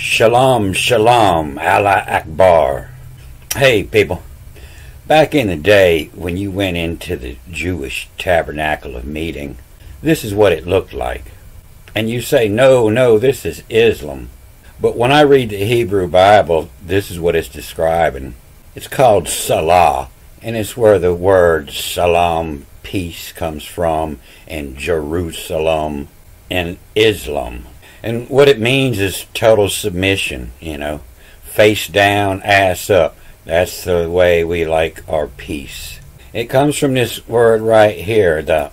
Shalom, shalom, Allah Akbar. Hey people, back in the day when you went into the Jewish tabernacle of meeting, this is what it looked like. And you say, no, this is Islam. But when I read the Hebrew Bible, this is what it's describing. It's called Salah, and it's where the word Salam, peace, comes from, and Jerusalem, and Islam. And what it means is total submission, you know, face down, ass up. That's the way we like our peace. It comes from this word right here, the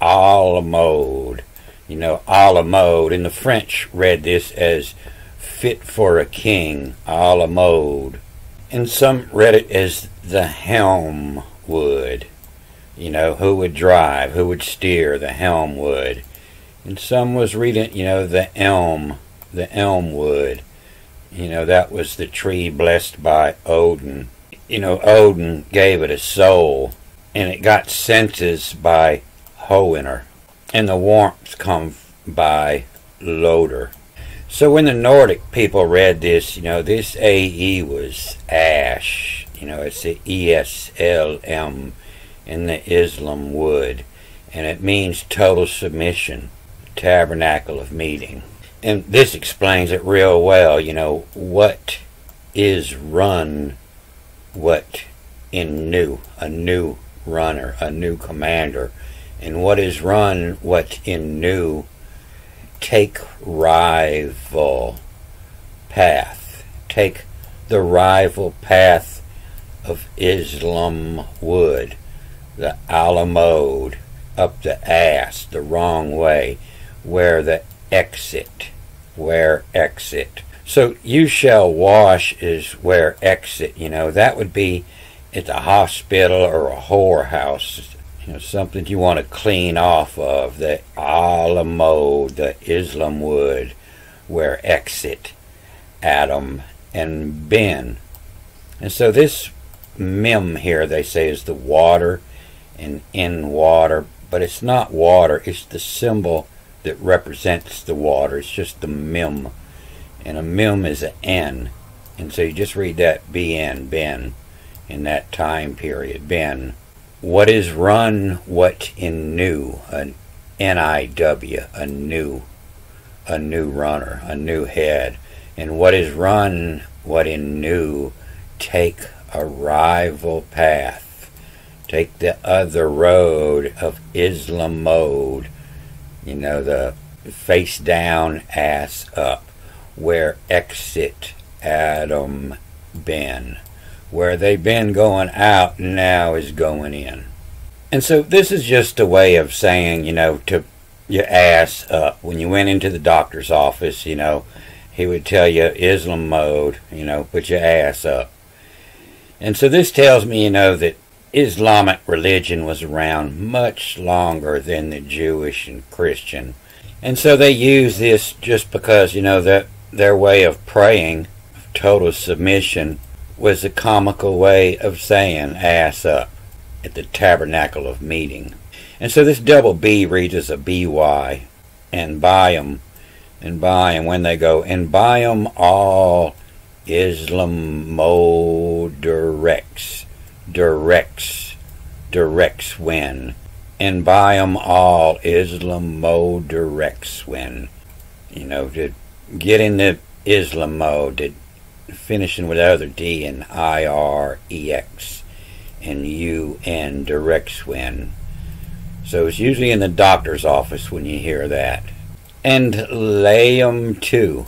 alamode. You know, alamode. And the French read this as fit for a king, alamode. And some read it as the helm wood. You know, who would drive, who would steer, the helm wood. And some was reading, you know, the elm wood. You know, that was the tree blessed by Odin. You know, Odin gave it a soul, and it got senses by Hoenir, and the warmth come by Loder. So when the Nordic people read this, you know, this A-E was ash. You know, it's the E-S-L-M in the Islam wood, and it means total submission. Tabernacle of meeting. And this explains it real well, you know, what is run, what in new, a new runner, a new commander, and what is run, what in new, take rival path, take the rival path of Islam wood, the alamode, up the ass, the wrong way, where the exit, where exit. So you shall wash is where exit, you know, that would be at the hospital or a whorehouse, you know, something you want to clean off of, the alamode, the Islam wood, where exit, Adam and Ben. And so this mem here, they say, is the water and in water, but it's not water, it's the symbol that represents the water. It's just the mem, and a mem is an N, and so you just read that BN, Ben, in that time period, Ben. What is run, what in new, an N-I-W, a new runner, a new head. And what is run, what in new, take a rival path, take the other road of Islam mode. You know, the face down, ass up, where exit, Adam, Ben. Where they've been going out, now is going in. And so this is just a way of saying, you know, to your ass up. When you went into the doctor's office, you know, he would tell you Islam mode, you know, put your ass up. And so this tells me, you know, that Islamic religion was around much longer than the Jewish and Christian. And so they use this just because, you know, that their way of praying, total submission, was a comical way of saying ass up at the tabernacle of meeting. And so this double B reads as a B-Y, and by 'em, and by 'em, when they go, and by 'em all Islam directs. Directs when, and by 'em all Islam mode directs when, you know, to get in the Islam mode, to finishing with the other D and I-R-E-X and U-N, directs when. So it's usually in the doctor's office when you hear that. And lay 'em to,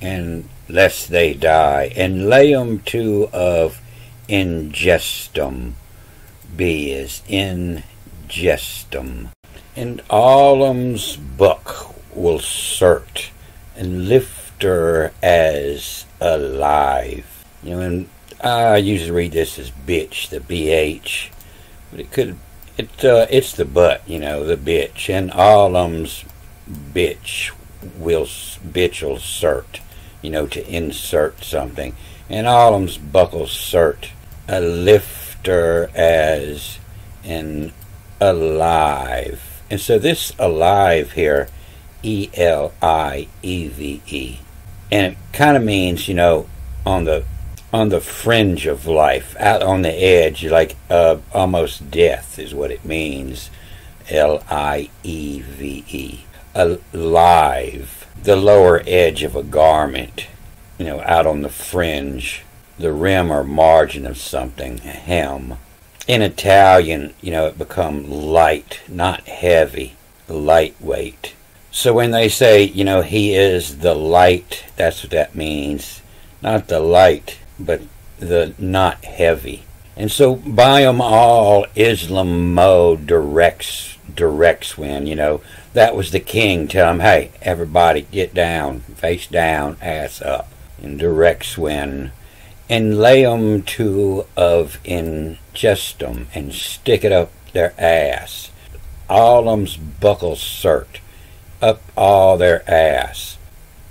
and lest they die, and lay 'em to of ingestum. B is ingestum. And allem's buck will cert, and lifter as alive. You know, and I usually read this as bitch, the BH, but it could, it's the butt, you know, the bitch. And allem's bitch will cert, you know, to insert something. And allem's buck will cert, a lifter as an alive. And so this alive here, E-L-I-E-V-E, And it kind of means, you know, on the fringe of life, out on the edge, like almost death is what it means. L-I-E-V-E. Alive. The lower edge of a garment, you know, out on the fringe, the rim or margin of something, a hem. In Italian, you know, it become light, not heavy, lightweight. So when they say, you know, he is the light, that's what that means. Not the light, but the not heavy. And so by them all, Islamo directs when, you know, that was the king telling them, hey, everybody get down, face down, ass up, and directs when. And lay them to of ingestum, and stick it up their ass. All them's buckle cert, up all their ass.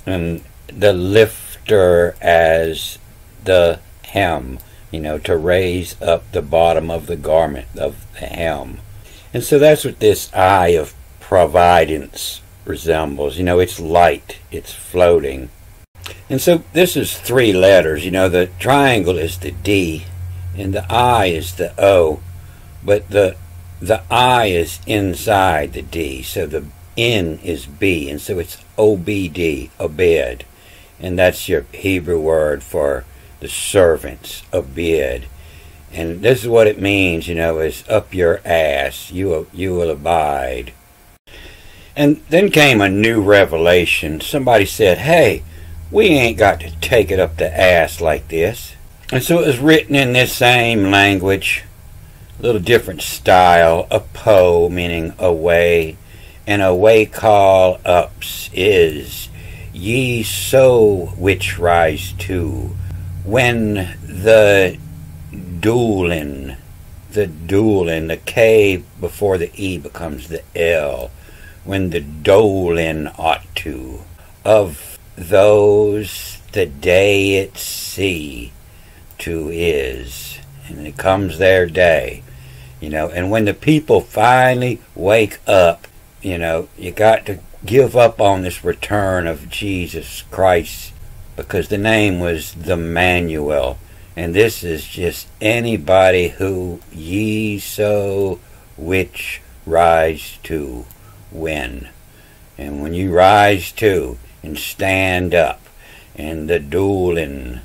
And the lifter as the hem, you know, to raise up the bottom of the garment of the hem. And so that's what this eye of providence resembles. You know, it's light, it's floating. And so this is three letters. You know, the triangle is the D, and the I is the O, but the I is inside the D, so the N is B, and so it's OBD, obed, and that's your Hebrew word for the servants, obed. And this is what it means, you know, is up your ass, you will abide. And then came a new revelation. Somebody said, hey, we ain't got to take it up the ass like this. And so it was written in this same language, a little different style, a po, meaning away, and away call ups is, ye so which rise to, when the doolin, the K before the E becomes the L, when the dolin ought to, of those the day at sea to is, and it comes their day, you know. And when the people finally wake up, you know, you got to give up on this return of Jesus Christ, because the name was the Manuel, and this is just anybody who ye so which rise to when. And when you rise to and stand up, and the dueling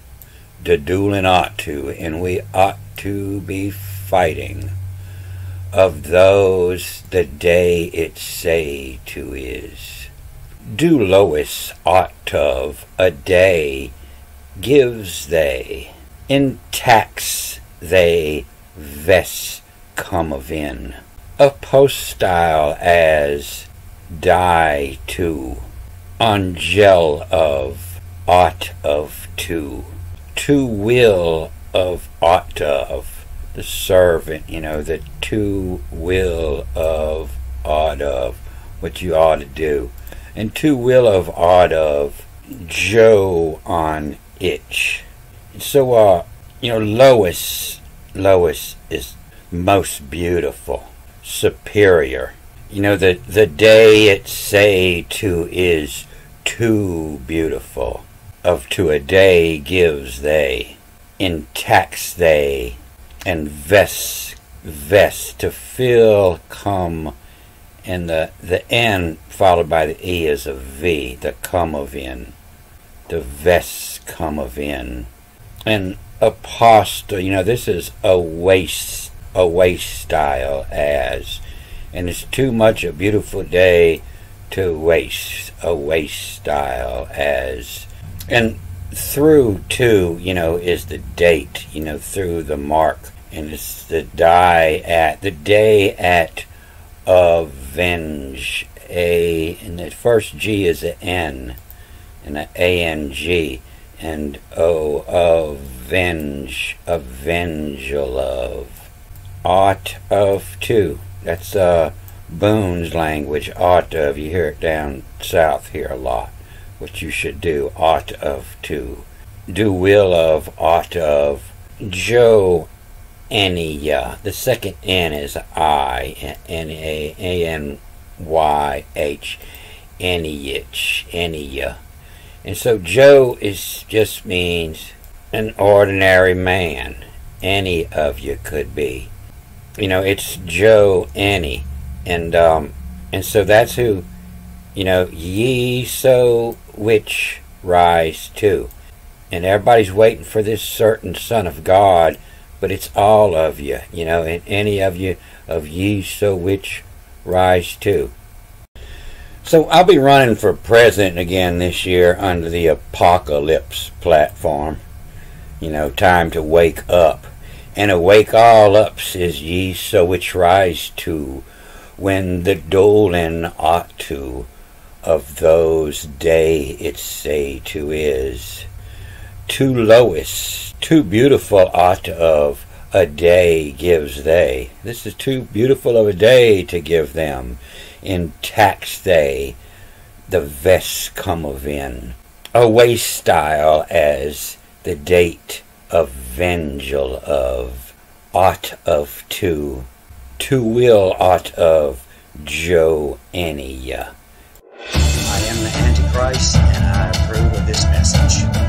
ought to, and we ought to be fighting, of those the day it say to is. Doulois ought of, a day gives they, in tax they ves come of in, a postile as die to, angel of, ought of to will of, ought of, the servant, you know, the to will of, ought of, what you ought to do. And to will of, ought of, Joe on itch. So, you know, Lois is most beautiful, superior. You know, the day it say to is too beautiful. Of to a day gives they, in tax they, and vest to fill come, and the N followed by the E is a V, the come of in, the vest come of in. And apostle, you know, this is a waste style as. And it's too much a beautiful day to waste, a waste style as. And through to, you know, is the date, you know, through the mark. And it's the die at, the day at avenge, a, and the first G is an N, and an A-N-G, and O, avenge, avengel of, ought of to. That's Boone's language, ought of. You hear it down south here a lot. What you should do, ought of to. Do will of, ought of. Joe, anya. The second N is I, N-A-N-Y-H, anyitch, anya. And so Joe is just means an ordinary man. Any of you could be. You know, it's Joe any. And so that's who, you know, ye so which rise to. And everybody's waiting for this certain Son of God, but it's all of you, you know, and any of you of ye so which rise to. So I'll be running for president again this year under the Apocalypse platform. You know, time to wake up. And awake all up, says ye, so which rise to, when the doling ought to, of those day its say to is. Too lowest, too beautiful ought of a day gives they. This is too beautiful of a day to give them. In tax they, the vest come of in. A waste style as the date of vengeful of, ought of to will ought of Joannia. I am the Antichrist, and I approve of this message.